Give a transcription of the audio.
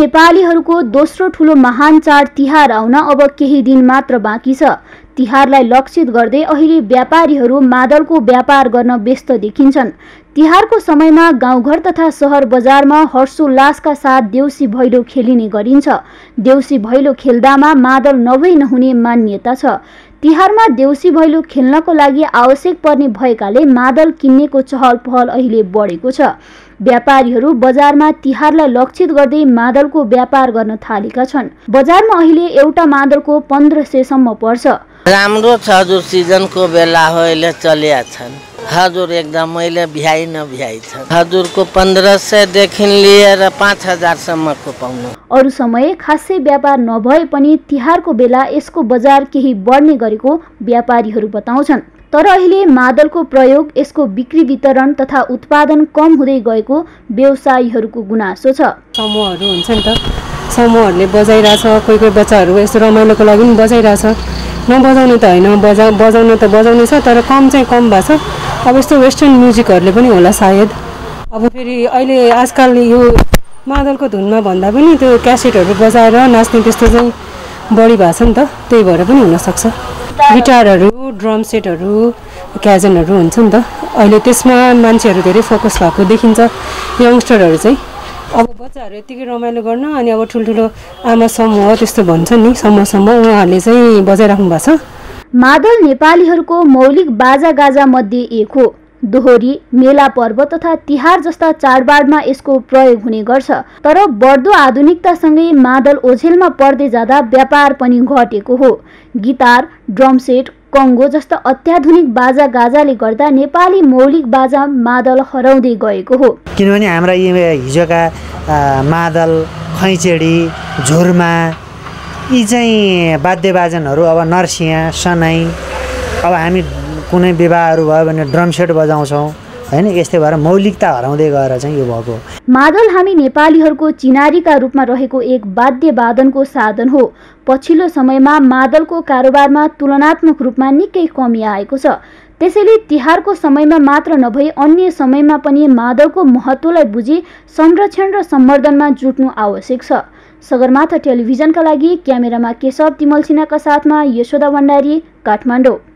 नेपालीहरूको दोस्रो ठूलो महान चाड तिहार आउन अब केही दिन मात्र बाँकी छ। तिहारलाई लक्षित गर्दै अहिले व्यापारीहरू मादलको व्यापार गर्न व्यस्त देखिन्छन्। तिहारको समयमा गाउँघर तथा शहर बजारमा हर्षोल्लासका साथ देउसी भैलो खेलिने गरिन्छ। देउसी भैलो खेल्दामा मादल नभई नहुने मान्यता छ। तिहारमा देउसी भैलो खेल्नको लागि आवश्यक पर्ने भएकाले मादल किन्नेको चहल पहल अहिले बढेको छ। व्यापारीहरू बजारमा तिहारलाई लक्षित गर्दै मादलको व्यापार गर्न थालेका छन्। बजारमा अहिले एउटा मादलको 1500 सम्म पर्छ। राम्रो छ, हजुर सिजनको बेला हो, अहिले चलेका छन्। हजुर एकदम अहिले भ्याइ नभ्याइ छन्। हजुरको 1500 देखि लिएर 5000 सम्मको पाउनु। अरु समय खासै व्यापार नभए पनि तिहारको बेला यसको बजार केही बढ्ने गरेको व्यापारीहरू बताउँछन्। तर अहिले मादलको प्रयोग, यसको बिक्री, वितरण तथा उत्पादन कम हुँदै गएको व्यवसायीहरूको गुनासो छ। समूहहरू हुन्छ नि त, समूहहरूले बजाइराछ। कोही कोही बच्चाहरू यस्तो रमाइलोको लागि पनि बजाइराछ। नबजाउने त हैन, बजाउन त बजाउने छ, तर कम चाहिँ कम भएको छ। अब यस्तो वेस्टर्न म्युजिकहरूले पनि होला सायद। अब फेरि अहिले आजकल यो मादलको धुनमा भन्दा पनि त्यो क्यासेटहरू बजाएर नाच्ने त्यस्तो चाहिँ बढी भएको छ नि त, त्यही भएर पनि हुन सक्छ। गिटारहरू, ड्रम सेटहरू, क्याजनहरू हुन्छ नि त, अहिले त्यसमा मान्छेहरू धेरै फोकस भएको देखिन्छ, यङस्टरहरू चाहिँ। अब बच्चाहरू यतिकै रमाइलो गर्न, अनि अब ठुल्ठुलो आमा समूह त्यस्तो भन्छन् नि, समूह उहाँहरूले चाहिँ बजाइराख्नु भएको छ। मादल नेपालीहरूको मौलिक बाजा गाजा मध्ये एक हो। दोहोरी, मेला पर्व तथा तिहार जस्ता चाडबाडमा यसको प्रयोग हुने गर्छ। तर बढ्दो आधुनिकतासँगै मादल ओझेलमा पर्दै जाँदा व्यापार पनि घटेको हो। गिटार, ड्रम सेट, कङ्गो जस्ता अत्याधुनिक बाजा गाजाले गर्दा नेपाली मौलिक बाजा मादल हराउँदै गएको हो। किनभने हाम्रा हिजोका मादल, खैँचेडी, झुरमा यी चाहिँ वाद्यवादनहरू अब नर्सिया, सनाई, अब हामी कुनै विवाहहरू भयो भने ड्रम सेट बजाउँछौँ, हैन? यस्तै भएर मौलिकता हराउँदै गएर चाहिँ यो भएको। मादल हामी नेपालीहरूको चिनारीका रूपमा रहेको एक वाद्यवादनको साधन हो। पछिल्लो समयमा मादलको कारोबारमा तुलनात्मक रूपमा निकै कमी आएको छ। त्यसैले तिहारको समयमा मात्र नभई अन्य समयमा पनि मादलको महत्त्वलाई बुझी संरक्षण र सम्वर्धनमा जुट्नु आवश्यक छ। सगरमाथा टेलिभिजनका लागि क्यामेरामा केशव तिमलसिनाका साथमा यशोदा भण्डारी, काठमाडौँ।